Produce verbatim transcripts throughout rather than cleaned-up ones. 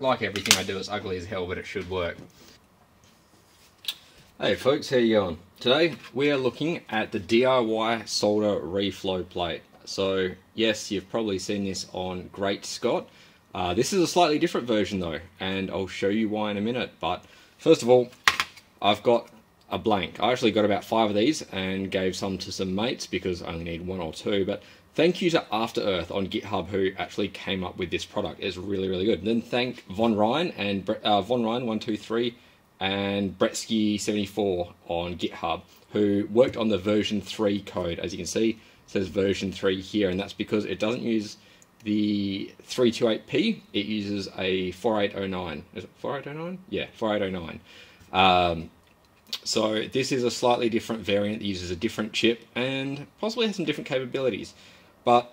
like everything I do, it's ugly as hell, but it should work. Hey folks, how you going? Today we are looking at the D I Y solder reflow plate. So yes, you've probably seen this on GreatScott. Uh, this is a slightly different version though, and I'll show you why in a minute. But first of all, I've got a blank. I actually got about five of these and gave some to some mates because I only need one or two, but thank you to After Earth on GitHub who actually came up with this product. It's really, really good. And then thank Von Ryan and uh, Von Ryan one two three and Brettski seventy-four on GitHub who worked on the version three code. As you can see, it says version three here, and that's because it doesn't use the three two eight P, it uses a forty-eight oh nine. Is it forty-eight oh nine? Yeah, forty-eight oh nine. Um, So this is a slightly different variant that uses a different chip and possibly has some different capabilities. But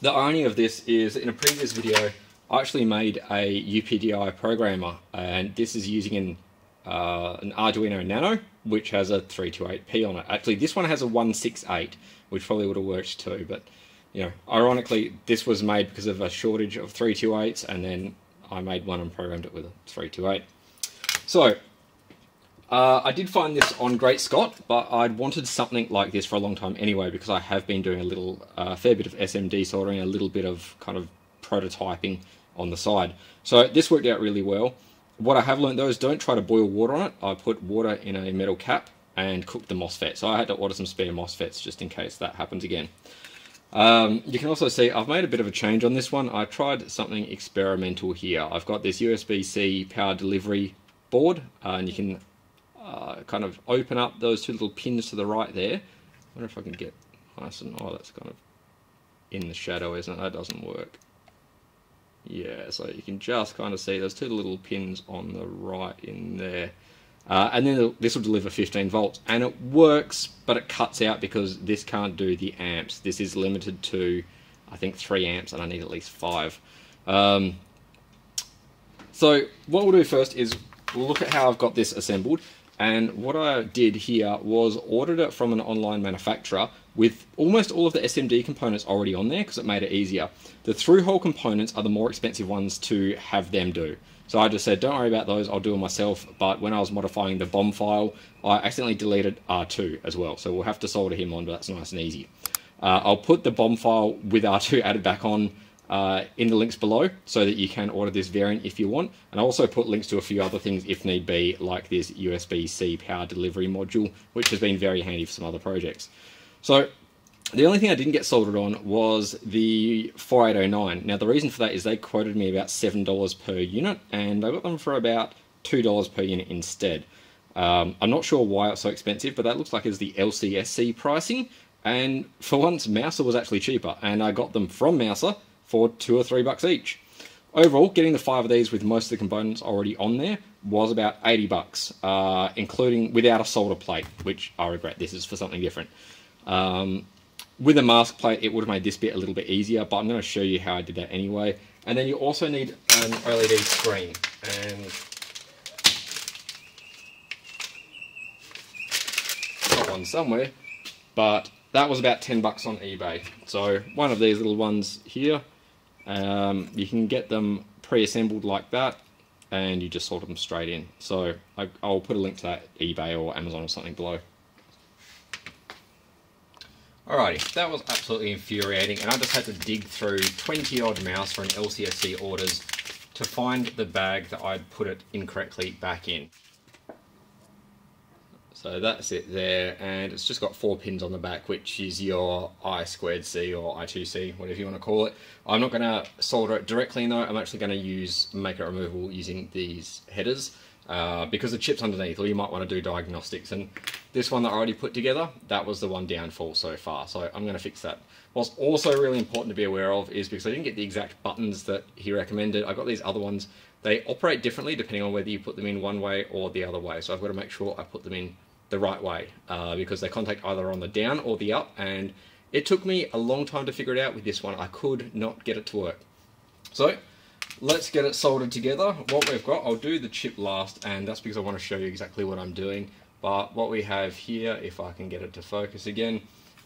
the irony of this is in a previous video I actually made a U P D I programmer, and this is using an, uh, an Arduino Nano which has a three two eight P on it. Actually this one has a one six eight which probably would have worked too, but you know, ironically this was made because of a shortage of three two eights, and then I made one and programmed it with a three two eight. So Uh, I did find this on GreatScott, but I'd wanted something like this for a long time anyway because I have been doing a little, uh, fair bit of S M D soldering, a little bit of kind of prototyping on the side. So this worked out really well. What I have learned though is don't try to boil water on it. I put water in a metal cap and cooked the MOSFET. So I had to order some spare MOSFETs just in case that happens again. Um, you can also see I've made a bit of a change on this one. I tried something experimental here. I've got this U S B C power delivery board, uh, and you can Uh, kind of open up those two little pins to the right there. I wonder if I can get nice and... oh, that's kind of in the shadow, isn't it? That doesn't work. Yeah, so you can just kind of see those two little pins on the right in there. Uh, and then this will deliver fifteen volts. And it works, but it cuts out because this can't do the amps. This is limited to, I think, three amps, and I need at least five. Um, so what we'll do first is look at how I've got this assembled. And what I did here was ordered it from an online manufacturer with almost all of the S M D components already on there because it made it easier. The through-hole components are the more expensive ones to have them do. So I just said, don't worry about those, I'll do them myself. But when I was modifying the B O M file, I accidentally deleted R two as well. So we'll have to solder him on, but that's nice and easy. Uh, I'll put the B O M file with R two added back on Uh, in the links below so that you can order this variant if you want, and I also put links to a few other things if need be, like this U S B C power delivery module which has been very handy for some other projects. So the only thing I didn't get soldered on was the forty-eight oh nine. Now the reason for that is they quoted me about seven dollars per unit and I got them for about two dollars per unit instead. um, I'm not sure why it's so expensive, but that looks like it's the L C S C pricing, and for once Mouser was actually cheaper and I got them from Mouser for two or three bucks each. Overall, getting the five of these with most of the components already on there was about eighty bucks, uh, including without a solder plate, which I regret, this is for something different. Um, with a mask plate, it would have made this bit a little bit easier, but I'm gonna show you how I did that anyway. And then you also need an L E D screen. And got one somewhere, but that was about ten bucks on eBay. So one of these little ones here, Um, you can get them pre-assembled like that and you just solder them straight in. So I, I'll put a link to that eBay or Amazon or something below. Alrighty, that was absolutely infuriating, and I just had to dig through twenty odd Mouser and L C S C orders to find the bag that I'd put it incorrectly back in. So that's it there, and it's just got four pins on the back, which is your I squared C or I two C, whatever you want to call it. I'm not going to solder it directly though, I'm actually going to use make it removable using these headers, uh, because the chip's underneath, or you might want to do diagnostics. And this one that I already put together, that was the one downfall so far, so I'm going to fix that. What's also really important to be aware of is, because I didn't get the exact buttons that he recommended, I got these other ones. They operate differently depending on whether you put them in one way or the other way, so I've got to make sure I put them in the right way, uh, because they contact either on the down or the up, and it took me a long time to figure it out with this one. I could not get it to work. So let's get it soldered together. What we've got, I'll do the chip last, and that's because I want to show you exactly what I'm doing. But what we have here, if I can get it to focus again,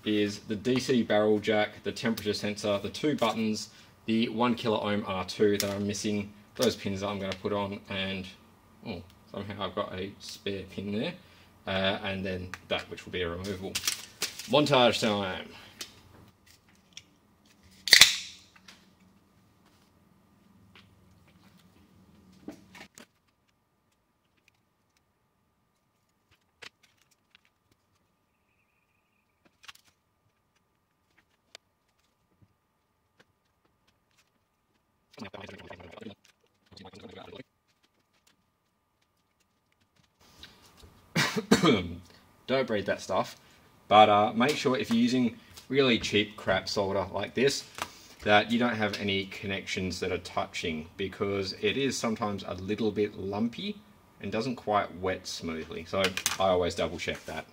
is the D C barrel jack, the temperature sensor, the two buttons, the one kilo ohm R two that I'm missing, those pins that I'm going to put on, and oh, somehow I've got a spare pin there, uh, and then that, which will be a removable. Montage time. Don't breathe that stuff, but uh, make sure if you're using really cheap crap solder like this that you don't have any connections that are touching, because it is sometimes a little bit lumpy and doesn't quite wet smoothly, so I always double check that.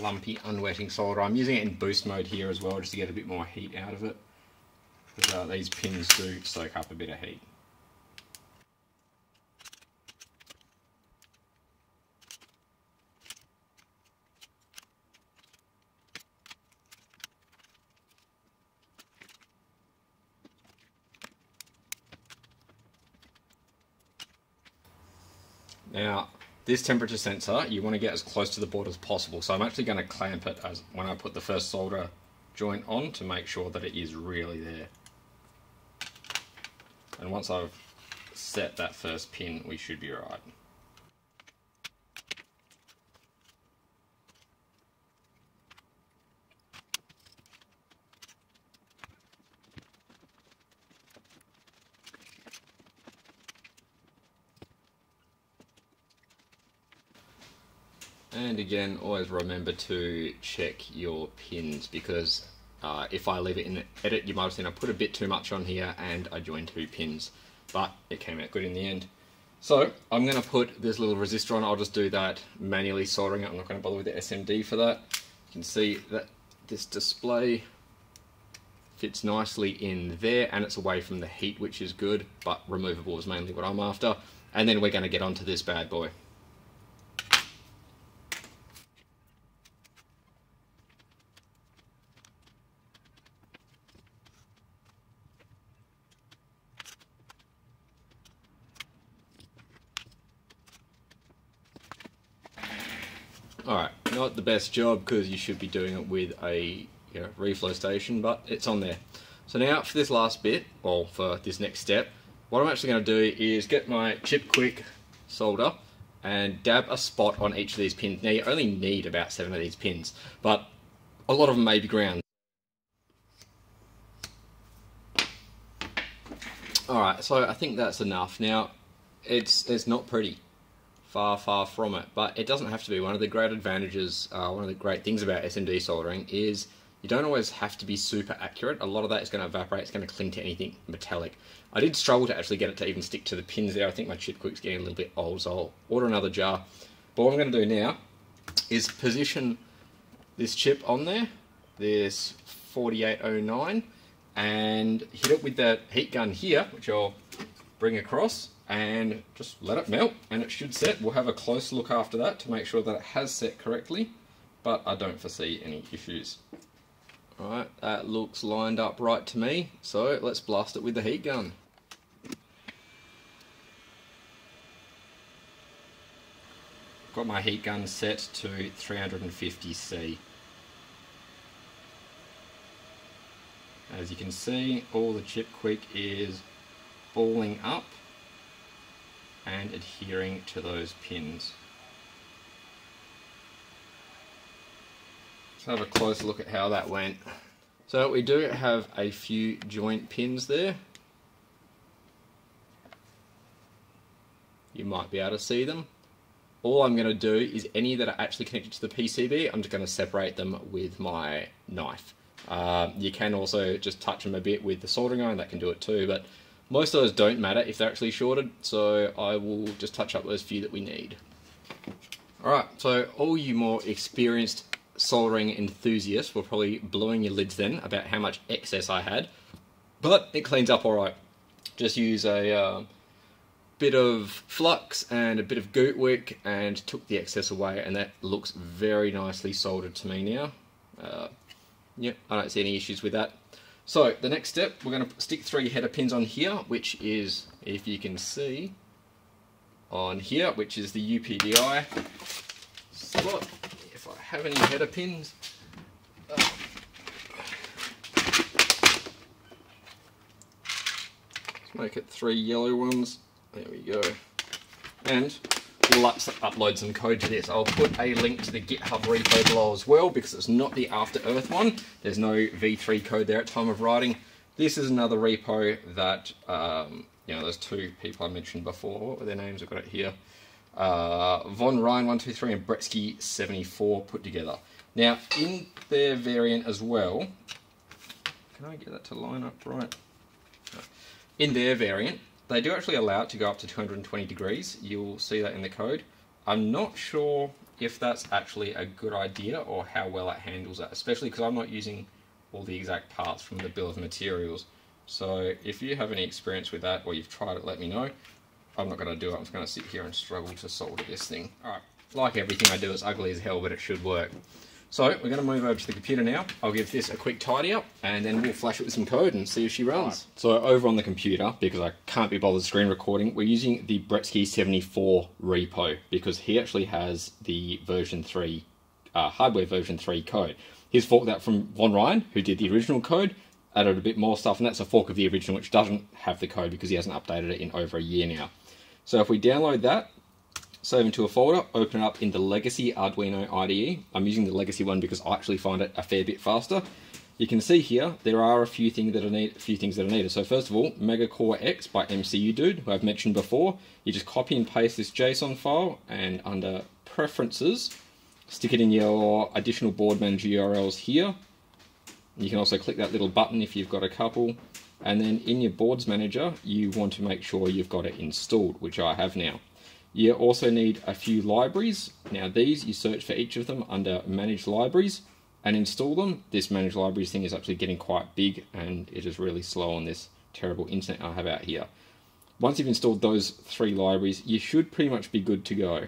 Lumpy, unwetting solder. I'm using it in boost mode here as well, just to get a bit more heat out of it, because uh, these pins do soak up a bit of heat. Now, this temperature sensor, you want to get as close to the board as possible, so I'm actually going to clamp it as when I put the first solder joint on to make sure that it is really there. And once I've set that first pin, we should be right. And again, always remember to check your pins, because uh, if I leave it in the edit, you might have seen I put a bit too much on here and I joined two pins, but it came out good in the end. So I'm going to put this little resistor on. I'll just do that manually, soldering it. I'm not going to bother with the S M D for that. You can see that this display fits nicely in there, and it's away from the heat, which is good, but removable is mainly what I'm after. And then we're going to get onto this bad boy. Alright, not the best job, because you should be doing it with a you know, reflow station, but it's on there. So now for this last bit, or for this next step, what I'm actually going to do is get my Chip Quik solder and dab a spot on each of these pins. Now you only need about seven of these pins, but a lot of them may be ground. Alright, so I think that's enough. Now, it's, it's not pretty. Far, far from it, but it doesn't have to be. One of the great advantages, uh, one of the great things about S M D soldering is you don't always have to be super accurate. A lot of that is going to evaporate, it's going to cling to anything metallic. I did struggle to actually get it to even stick to the pins there. I think my Chip Quik's getting a little bit old, so I'll order another jar. But what I'm going to do now is position this chip on there, this forty-eight oh nine, and hit it with that heat gun here, which I'll bring across, and just let it melt, and it should set. We'll have a close look after that to make sure that it has set correctly, but I don't foresee any issues. Alright, that looks lined up right to me, so let's blast it with the heat gun. Got my heat gun set to three fifty C. As you can see, all the Chip Quik is balling up and adhering to those pins. Let's have a close look at how that went. So we do have a few joint pins there. You might be able to see them. All I'm going to do is any that are actually connected to the P C B, I'm just going to separate them with my knife. Uh, you can also just touch them a bit with the soldering iron, that can do it too, but most of those don't matter if they're actually shorted, so I will just touch up those few that we need. Alright, so all you more experienced soldering enthusiasts were probably blowing your lids then about how much excess I had, but it cleans up alright. Just use a uh, bit of flux and a bit of Gootwick and took the excess away, and that looks very nicely soldered to me now. Uh, yep, yeah, I don't see any issues with that. So the next step, we're going to stick three header pins on here, which is, if you can see, on here, which is the U P D I slot. If I have any header pins. Uh, let's make it three yellow ones. There we go. And we'll up upload some code to this. I'll put a link to the GitHub repo below as well, because it's not the After Earth one. There's no V three code there at time of writing. This is another repo that, um, you know, those two people I mentioned before, what were their names? I've got it here. Uh, Von Ryan one two three and Brettski seventy-four put together. Now, in their variant as well, can I get that to line up right? No. In their variant, they do actually allow it to go up to two hundred twenty degrees. You'll see that in the code. I'm not sure if that's actually a good idea or how well it handles that, especially because I'm not using all the exact parts from the bill of materials. So if you have any experience with that or you've tried it, let me know. I'm not going to do it. I'm just going to sit here and struggle to solder this thing. All right, like everything I do, it's ugly as hell, but it should work. So we're going to move over to the computer now. I'll give this a quick tidy up and then we'll flash it with some code and see if she runs. Right. So over on the computer, because I can't be bothered screen recording, we're using the Brettski seventy-four repo because he actually has the version three, uh, hardware version three code. He's forked that from Von Ryan, who did the original code, added a bit more stuff, and that's a fork of the original, which doesn't have the code because he hasn't updated it in over a year now. So if we download that, save into a folder, open it up in the legacy Arduino I D E. I'm using the legacy one because I actually find it a fair bit faster. You can see here there are a few things that are need, a few things that are needed. So first of all, MegaCore X by MCUDude, who I've mentioned before. You just copy and paste this JSON file, and under Preferences, stick it in your additional board manager U R Ls here. You can also click that little button if you've got a couple. And then in your boards manager, you want to make sure you've got it installed, which I have now. You also need a few libraries. Now these, you search for each of them under Manage Libraries and install them. This Manage Libraries thing is actually getting quite big and it is really slow on this terrible internet I have out here. Once you've installed those three libraries, you should pretty much be good to go.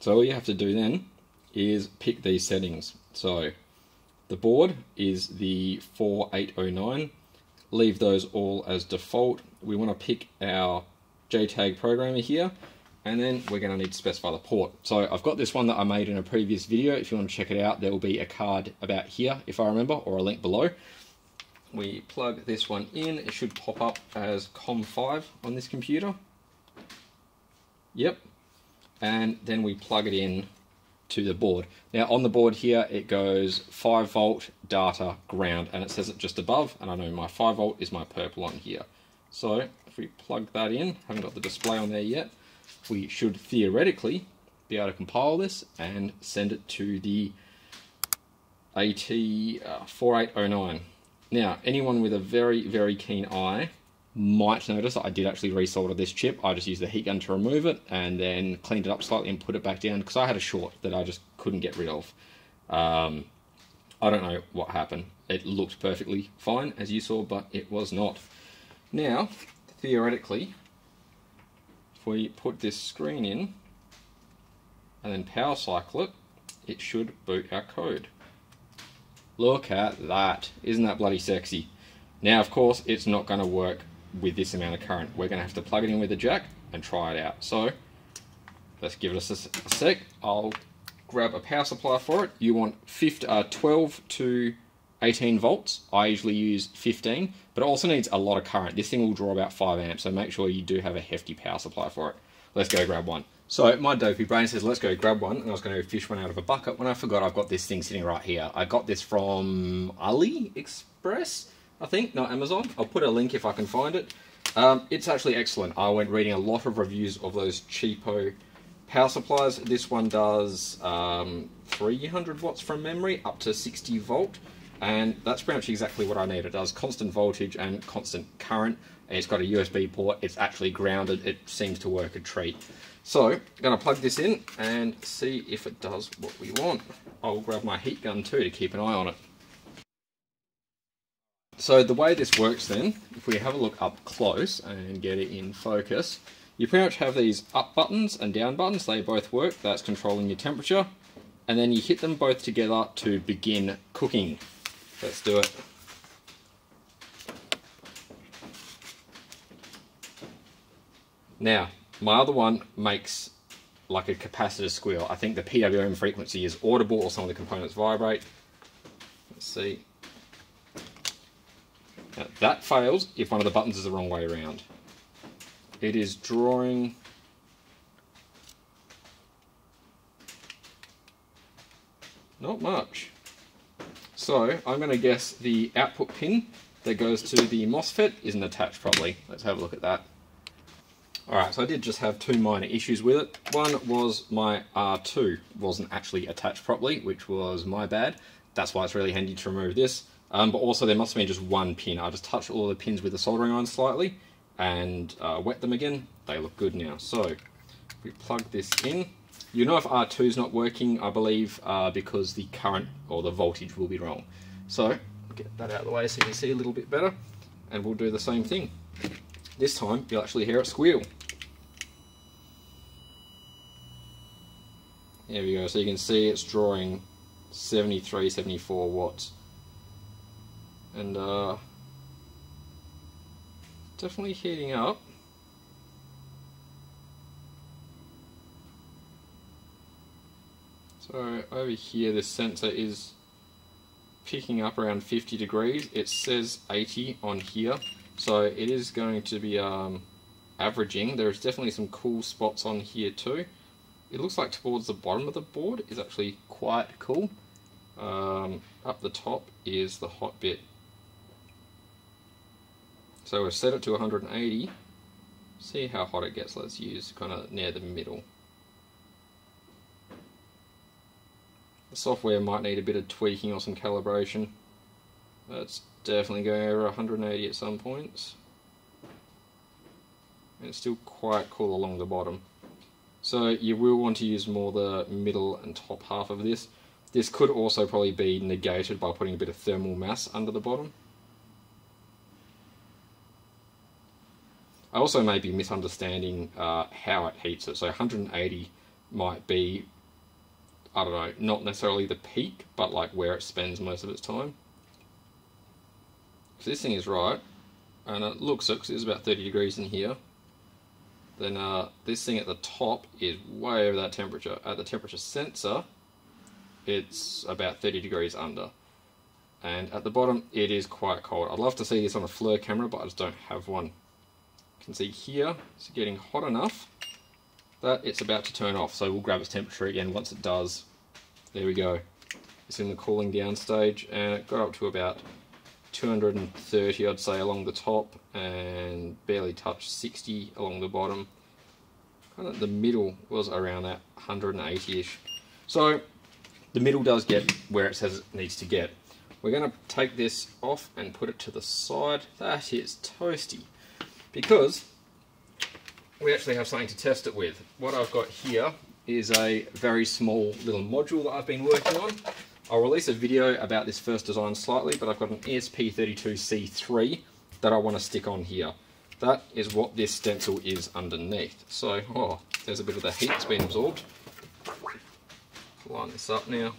So all you have to do then is pick these settings. So the board is the forty-eight oh nine. Leave those all as default. We want to pick our JTAG programmer here, and then we're going to need to specify the port. So I've got this one that I made in a previous video. If you want to check it out, there will be a card about here, if I remember, or a link below. We plug this one in. It should pop up as COM five on this computer. Yep. And then we plug it in to the board. Now on the board here, it goes five volt, data, ground, and it says it just above, and I know my five volt is my purple on here. So if we plug that in, haven't got the display on there yet, we should theoretically be able to compile this and send it to the A T forty-eight oh nine. Now, anyone with a very, very keen eye might notice that I did actually resolder this chip. I just used the heat gun to remove it and then cleaned it up slightly and put it back down because I had a short that I just couldn't get rid of. Um, I don't know what happened. It looked perfectly fine, as you saw, but it was not. Now, theoretically, if we put this screen in and then power cycle it, it should boot our code. Look at that. Isn't that bloody sexy? Now, of course, it's not going to work with this amount of current. We're going to have to plug it in with a jack and try it out. So, let's give it a sec. I'll grab a power supply for it. You want twelve to eighteen volts. I usually use fifteen, but it also needs a lot of current. This thing will draw about five amps, so make sure you do have a hefty power supply for it. Let's go grab one. So my dopey brain says let's go grab one, and I was going to fish one out of a bucket when I forgot I've got this thing sitting right here. I got this from AliExpress, I think, not Amazon. I'll put a link if I can find it. Um, it's actually excellent. I went reading a lot of reviews of those cheapo power supplies. This one does um, three hundred watts from memory up to sixty volt. And that's pretty much exactly what I need. It does constant voltage and constant current. It's got a U S B port. It's actually grounded. It seems to work a treat. So I'm going to plug this in and see if it does what we want. I'll grab my heat gun too to keep an eye on it. So the way this works then, if we have a look up close and get it in focus, You pretty much have these up buttons and down buttons, they both work, that's controlling your temperature, and then you hit them both together to begin cooking. Let's do it. Now, my other one makes like a capacitor squeal. I think the P W M frequency is audible or some of the components vibrate. Let's see. Now, that fails if one of the buttons is the wrong way around. It is drawing... not much. So, I'm going to guess the output pin that goes to the MOSFET isn't attached properly. Let's have a look at that. Alright, so I did just have two minor issues with it. One was my R two wasn't actually attached properly, which was my bad. That's why it's really handy to remove this. Um, but also there must have been just one pin. I just touched all the pins with the soldering iron slightly and uh, wet them again. They look good now. So, if we plug this in, you know if R two's not working, I believe, uh, because the current or the voltage will be wrong. So, get that out of the way so you can see a little bit better, and we'll do the same thing. This time, you'll actually hear it squeal. There we go, so you can see it's drawing seventy-three, seventy-four watts. And uh, definitely heating up. So over here, this sensor is picking up around fifty degrees. It says eighty on here. So it is going to be um, averaging. There's definitely some cool spots on here too. It looks like towards the bottom of the board is actually quite cool. Um, up the top is the hot bit. So we've set it to one hundred eighty. See how hot it gets. Let's use kind of near the middle. The software might need a bit of tweaking or some calibration. That's definitely going over one hundred eighty at some points. And it's still quite cool along the bottom. So you will want to use more the middle and top half of this. This could also probably be negated by putting a bit of thermal mass under the bottom. I also may be misunderstanding uh, how it heats it. So one hundred eighty might be, I don't know, not necessarily the peak, but like where it spends most of its time. If this thing is right, and it looks it because it's about thirty degrees in here, then uh, this thing at the top is way over that temperature. At the temperature sensor, it's about thirty degrees under. And at the bottom, it is quite cold. I'd love to see this on a FLIR camera, but I just don't have one. You can see here, it's getting hot enough that it's about to turn off. So we'll grab its temperature again once it does. There we go. It's in the cooling down stage, and it got up to about two hundred thirty, I'd say, along the top, and barely touched sixty along the bottom. Kind of the middle was around that one hundred eighty-ish. So the middle does get where it says it needs to get. We're going to take this off and put it to the side. That is toasty, because we actually have something to test it with. What I've got here is a very small little module that I've been working on. I'll release a video about this first design slightly, but I've got an E S P thirty-two C three that I want to stick on here. That is what this stencil is underneath. So, oh, there's a bit of the heat that's been absorbed. Line this up now.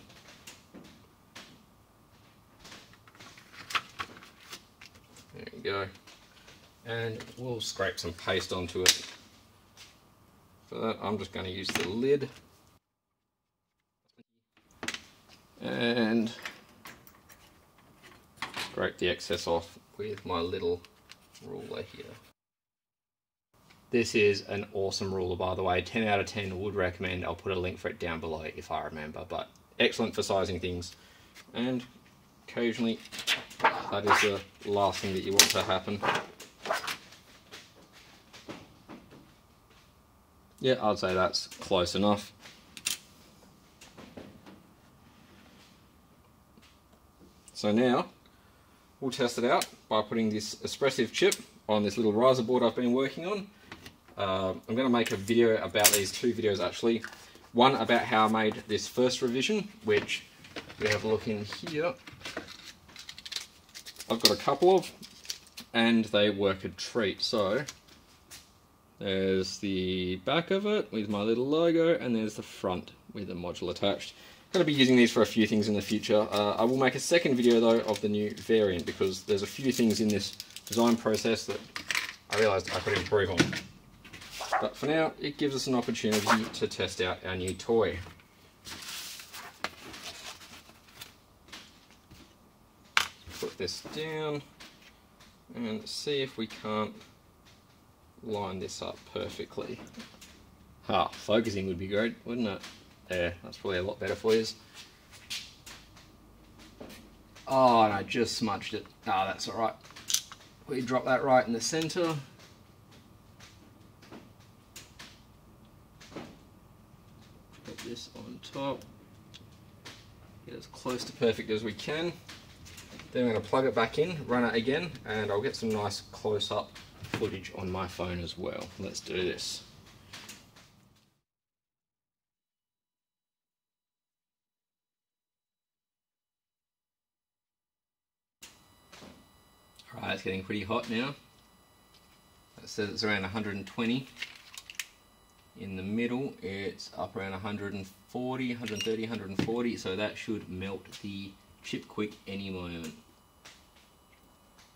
There we go. And we'll scrape some paste onto it. For that, I'm just going to use the lid. And scrape the excess off with my little ruler here. This is an awesome ruler, by the way. ten out of ten would recommend. I'll put a link for it down below if I remember, but excellent for sizing things. And occasionally, that is the last thing that you want to happen. Yeah, I'd say that's close enough. So now, we'll test it out by putting this espressive chip on this little riser board I've been working on. Uh, I'm going to make a video about these two videos actually. One about how I made this first revision, which we have a look in here. I've got a couple of, and they work a treat. So, There's the back of it with my little logo, and there's the front with the module attached. I'm going to be using these for a few things in the future. Uh, I will make a second video though of the new variant, because there's a few things in this design process that I realised I could improve on. But for now, it gives us an opportunity to test out our new toy. Put this down and see if we can't line this up perfectly. Ah, focusing would be great, wouldn't it? There, that's probably a lot better for you. Oh, and I just smudged it. Ah, that's all right. We drop that right in the center. Put this on top. Get as close to perfect as we can. Then I'm going to plug it back in, run it again, and I'll get some nice close-up footage on my phone as well. Let's do this. Alright, it's getting pretty hot now. It says it's around one hundred and twenty. In the middle, it's up around one hundred and forty, one hundred and thirty, one hundred and forty, so that should melt the Chip Quik any moment.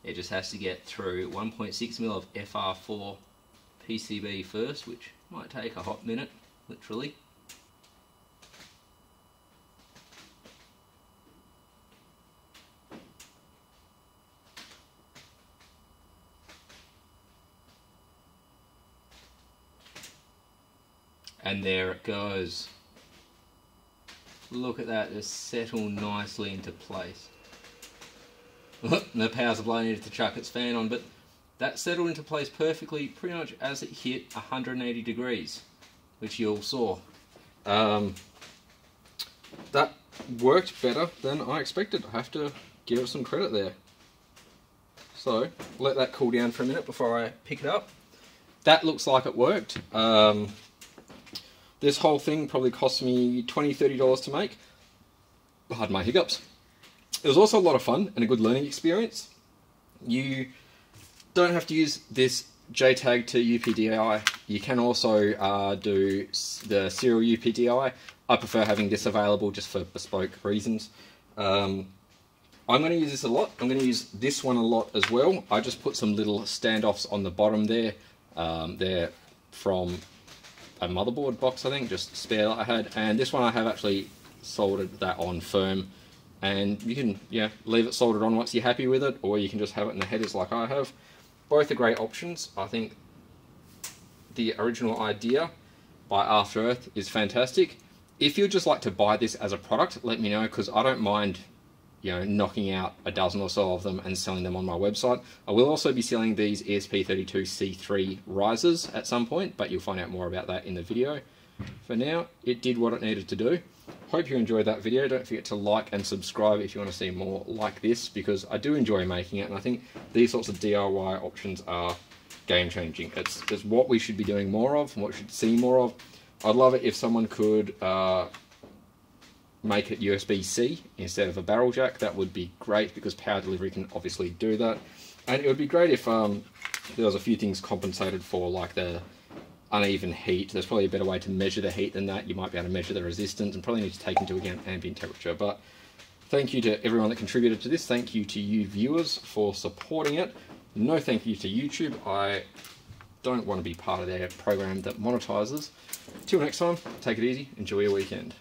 It just has to get through one point six mil of F R four P C B first, which might take a hot minute, literally. And there it goes. Look at that, just settle nicely into place. The power supply needed to chuck its fan on, but that settled into place perfectly pretty much as it hit one hundred and eighty degrees, which you all saw. Um, that worked better than I expected. I have to give it some credit there. So, let that cool down for a minute before I pick it up. That looks like it worked. Um, This whole thing probably cost me twenty dollars, thirty dollars to make. Pardon my hiccups. It was also a lot of fun and a good learning experience. You don't have to use this J TAG to U P D I. You can also uh, do the serial U P D I. I prefer having this available just for bespoke reasons. Um, I'm going to use this a lot. I'm going to use this one a lot as well. I just put some little standoffs on the bottom there. Um, they're from a motherboard box, I think, just spare that I had, and this one I have actually soldered that on firm, and you can yeah leave it soldered on once you're happy with it, or you can just have it in the headers like I have. Both are great options. I think the original idea by After Earth is fantastic. If you'd just like to buy this as a product, let me know, because I don't mind you know knocking out a dozen or so of them and selling them on my website. I will also be selling these E S P thirty-two C three risers at some point, but you'll find out more about that in the video. For now, it did what it needed to do. Hope you enjoyed that video. Don't forget to like and subscribe if you want to see more like this, because I do enjoy making it, and I think these sorts of D I Y options are game changing. It's, it's what we should be doing more of and what we should see more of. I'd love it if someone could uh, make it U S B C instead of a barrel jack. That would be great, because power delivery can obviously do that. And it would be great if um, there was a few things compensated for, like the uneven heat. There's probably a better way to measure the heat than that. You might be able to measure the resistance, and probably need to take into account ambient temperature. But thank you to everyone that contributed to this. Thank you to you viewers for supporting it. No thank you to YouTube. I don't want to be part of their program that monetizes. Till next time, take it easy, enjoy your weekend.